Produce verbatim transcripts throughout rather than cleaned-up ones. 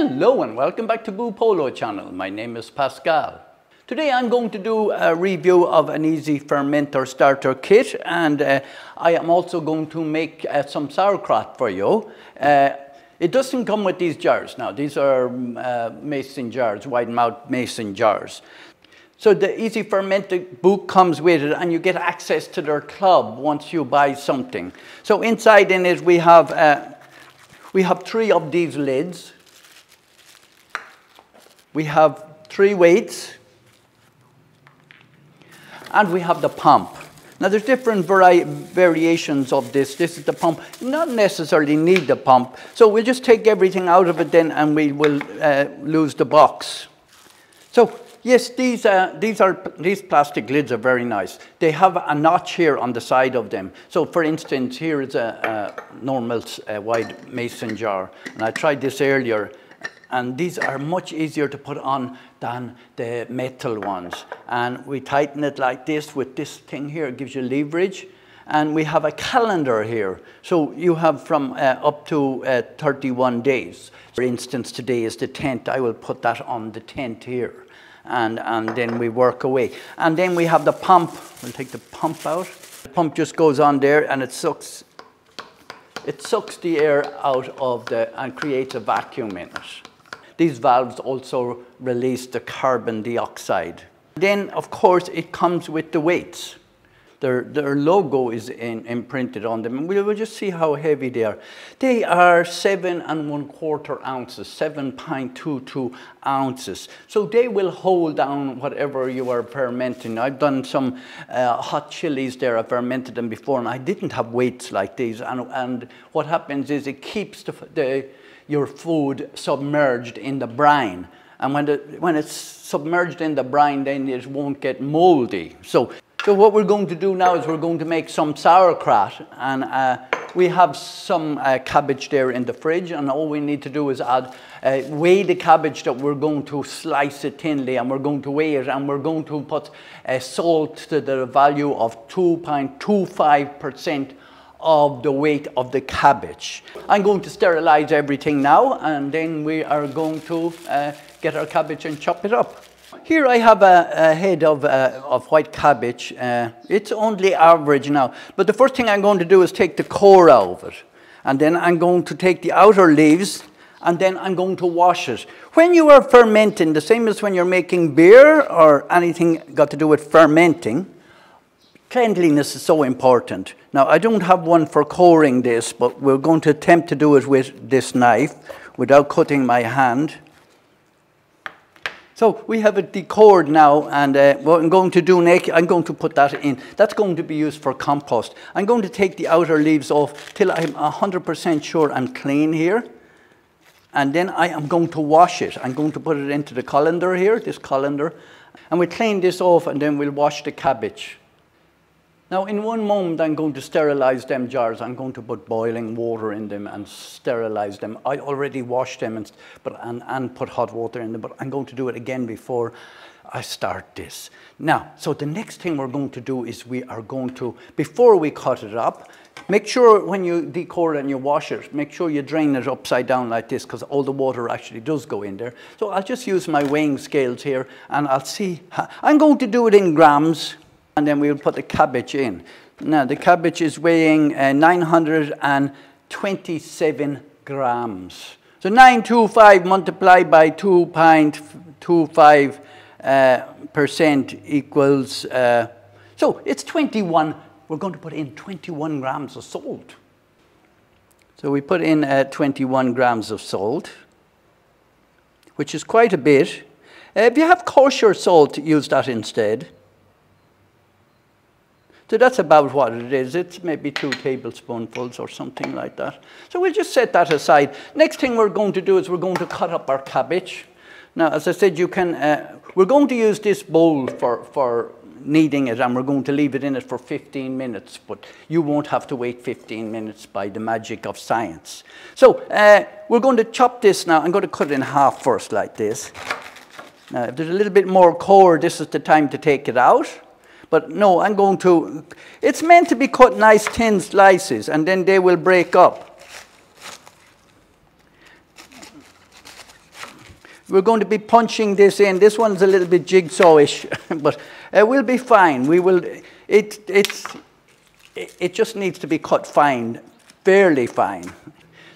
Hello and welcome back to Boopolo channel. My name is Pascal. Today I'm going to do a review of an Easy Fermenter starter kit, and uh, I am also going to make uh, some sauerkraut for you. Uh, it doesn't come with these jars now. These are uh, mason jars, wide mouth mason jars. So the Easy Fermenter book comes with it, and you get access to their club once you buy something. So inside in it we have, uh, we have three of these lids. We have three weights, and we have the pump. Now there's different vari variations of this. This is the pump. You don't necessarily need the pump. So we'll just take everything out of it then, and we will uh, lose the box. So yes, these, uh, these, are, these plastic lids are very nice. They have a notch here on the side of them. So for instance, here is a, a normal uh, wide mason jar. And I tried this earlier. And these are much easier to put on than the metal ones. And we tighten it like this with this thing here. It gives you leverage. And we have a calendar here. So you have from uh, up to uh, thirty-one days. For instance, today is the tenth. I will put that on the tenth here. And, and then we work away. And then we have the pump. We'll take the pump out. The pump just goes on there, and it sucks. It sucks the air out of the, and creates a vacuum in it. These valves also release the carbon dioxide. Then, of course, it comes with the weights. Their, their logo is in, imprinted on them. And we'll just see how heavy they are. They are seven and one quarter ounces, seven point two two ounces. So they will hold down whatever you are fermenting. I've done some uh, hot chilies there. I fermented them before, and I didn't have weights like these. And, and what happens is it keeps the, the, your food submerged in the brine. And when, the, when it's submerged in the brine, then it won't get moldy. So, So what we're going to do now is we're going to make some sauerkraut, and uh, we have some uh, cabbage there in the fridge, and all we need to do is add, uh, weigh the cabbage that we're going to slice it thinly, and we're going to weigh it, and we're going to put uh, salt to the value of two point two five percent of the weight of the cabbage. I'm going to sterilize everything now, and then we are going to uh, get our cabbage and chop it up. Here I have a, a head of, uh, of white cabbage. Uh, it's only average now. But the first thing I'm going to do is take the core out of it. And then I'm going to take the outer leaves, and then I'm going to wash it. When you are fermenting, the same as when you're making beer or anything got to do with fermenting, cleanliness is so important. Now, I don't have one for coring this, but we're going to attempt to do it with this knife without cutting my hand. So we have it decored now, and uh, what I'm going to do next, I'm going to put that in. That's going to be used for compost. I'm going to take the outer leaves off till I'm one hundred percent sure I'm clean here. And then I am going to wash it. I'm going to put it into the colander here, this colander. And we'll clean this off, and then we'll wash the cabbage. Now, in one moment, I'm going to sterilize them jars. I'm going to put boiling water in them and sterilize them. I already washed them and, but, and, and put hot water in them, but I'm going to do it again before I start this. Now, so the next thing we're going to do is we are going to, before we cut it up, make sure when you decore and you wash it, make sure you drain it upside down like this, because all the water actually does go in there. So I'll just use my weighing scales here, and I'll see. How, I'm going to do it in grams. And then we'll put the cabbage in. Now, the cabbage is weighing uh, nine hundred twenty-seven grams. So nine twenty-five multiplied by two point two five uh, percent equals, uh, so it's twenty-one. We're going to put in twenty-one grams of salt. So we put in uh, twenty-one grams of salt, which is quite a bit. Uh, if you have kosher salt, use that instead. So that's about what it is. It's maybe two tablespoonfuls or something like that. So we'll just set that aside. Next thing we're going to do is we're going to cut up our cabbage. Now, as I said, you can, uh, we're going to use this bowl for, for kneading it, and we're going to leave it in it for fifteen minutes, but you won't have to wait fifteen minutes by the magic of science. So uh, we're going to chop this now. I'm going to cut it in half first like this. Now, if there's a little bit more core, this is the time to take it out. But no, I'm going to, it's meant to be cut nice thin slices, and then they will break up. We're going to be punching this in. This one's a little bit jigsaw-ish, but uh, we'll be fine. We will, it, it's, it, it just needs to be cut fine, fairly fine.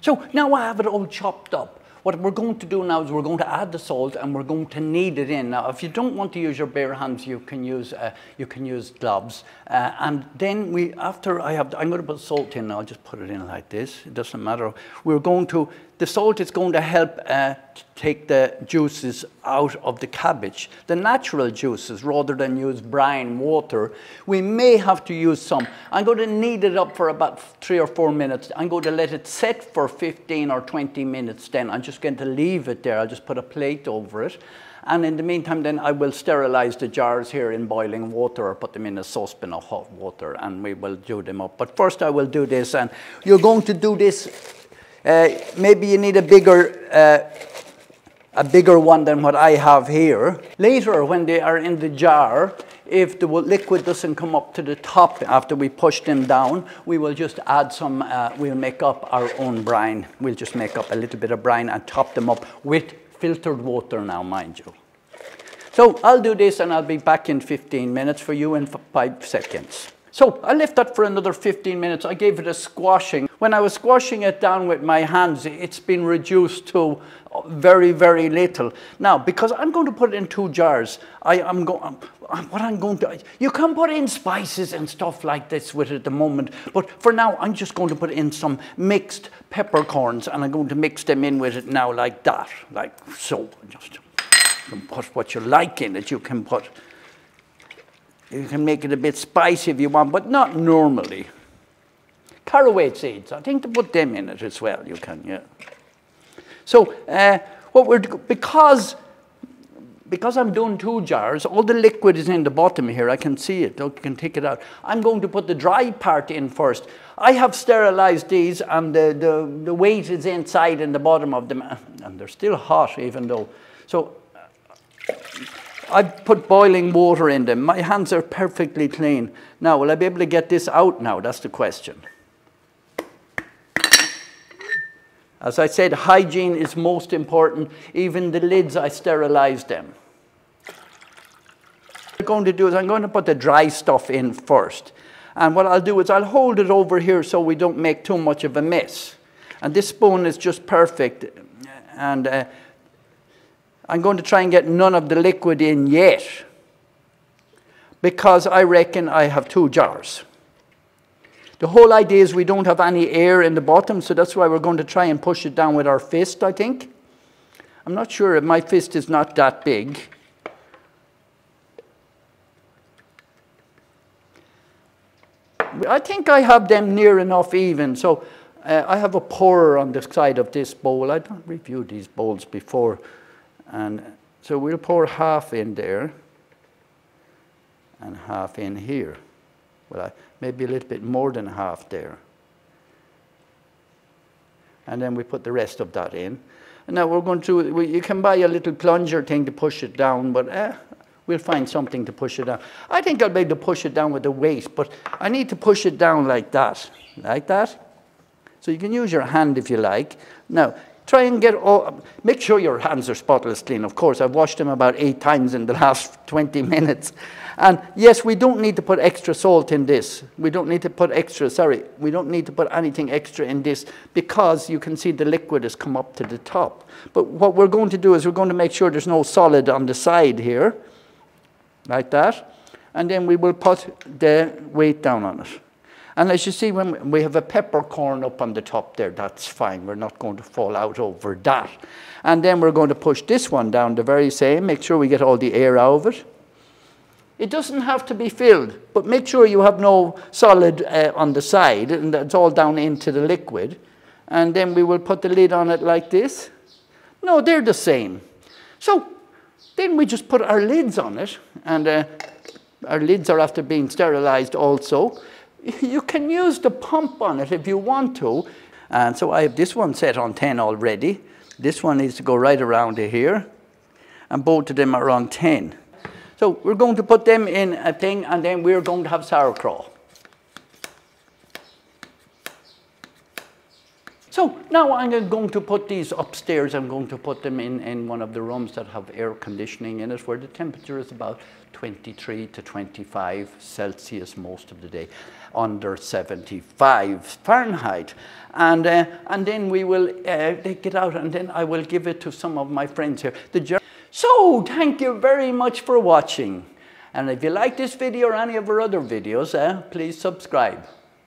So now I have it all chopped up. What we're going to do now is we're going to add the salt and we're going to knead it in. Now, if you don't want to use your bare hands, you can use uh, you can use gloves. Uh, and then we, after I have, I'm going to put salt in. I'll just put it in like this. It doesn't matter. We're going to, the salt is going to help uh, take the juices out of the cabbage, the natural juices, rather than use brine water. We may have to use some. I'm going to knead it up for about three or four minutes. I'm going to let it set for fifteen or twenty minutes. Then I'm just going to leave it there. I'll just put a plate over it, and in the meantime then I will sterilize the jars here in boiling water or put them in a saucepan of hot water, and we will do them up. But first I will do this, and you're going to do this, uh, maybe you need a bigger uh, a bigger one than what I have here. Later when they are in the jar, if the liquid doesn't come up to the top after we push them down, we will just add some, uh, we'll make up our own brine. We'll just make up a little bit of brine and top them up with filtered water now, mind you. So I'll do this and I'll be back in fifteen minutes for you in five seconds. So I left that for another fifteen minutes. I gave it a squashing. When I was squashing it down with my hands, it's been reduced to very, very little. Now, because I'm going to put it in two jars, I am going, what I'm going to, you can put in spices and stuff like this with it at the moment, but for now, I'm just going to put in some mixed peppercorns, and I'm going to mix them in with it now like that, like so. Just put what you like in it. You can put, you can make it a bit spicy if you want, but not normally. Caraway seeds, I think to put them in it as well, you can, yeah. So, uh, what we're, because, because I'm doing two jars, all the liquid is in the bottom here, I can see it, I can take it out. I'm going to put the dry part in first. I have sterilized these, and the, the, the weight is inside in the bottom of them, and they're still hot even though. So, I've put boiling water in them. My hands are perfectly clean. Now, will I be able to get this out now? That's the question. As I said, hygiene is most important. Even the lids, I sterilize them. What I'm going to do is I'm going to put the dry stuff in first. And what I'll do is I'll hold it over here so we don't make too much of a mess. And this spoon is just perfect. And uh, I'm going to try and get none of the liquid in yet, because I reckon I have two jars. The whole idea is we don't have any air in the bottom, so that's why we're going to try and push it down with our fist, I think. I'm not sure, if my fist is not that big. I think I have them near enough even, so uh, I have a pourer on the side of this bowl. I don't review these bowls before. And so we'll pour half in there and half in here. Well, maybe a little bit more than half there. And then we put the rest of that in. And now we're going to, we, you can buy a little plunger thing to push it down, but eh, we'll find something to push it down. I think I'll be able to push it down with the weight, but I need to push it down like that, like that. So you can use your hand if you like. Now, try and get all, make sure your hands are spotless clean, of course. I've washed them about eight times in the last twenty minutes. And yes, we don't need to put extra salt in this. We don't need to put extra, sorry, we don't need to put anything extra in this, because you can see the liquid has come up to the top. But what we're going to do is we're going to make sure there's no solid on the side here, like that. And then we will put the weight down on it. And as you see, when we have a peppercorn up on the top there, that's fine. We're not going to fall out over that. And then we're going to push this one down the very same. Make sure we get all the air out of it. It doesn't have to be filled, but make sure you have no solid uh, on the side, and that's all down into the liquid. And then we will put the lid on it like this. No, they're the same. So then we just put our lids on it, and uh, our lids are after being sterilized also. You can use the pump on it if you want to. And so I have this one set on ten already. This one needs to go right around to here. And both of them are on ten. So we're going to put them in a thing, and then we're going to have sauerkraut. So now I'm going to put these upstairs. I'm going to put them in, in one of the rooms that have air conditioning in it, where the temperature is about twenty-three to twenty-five Celsius most of the day, under seventy-five Fahrenheit. And, uh, and then we will uh, take it out, and then I will give it to some of my friends here. The so thank you very much for watching. And if you like this video or any of our other videos, uh, please subscribe.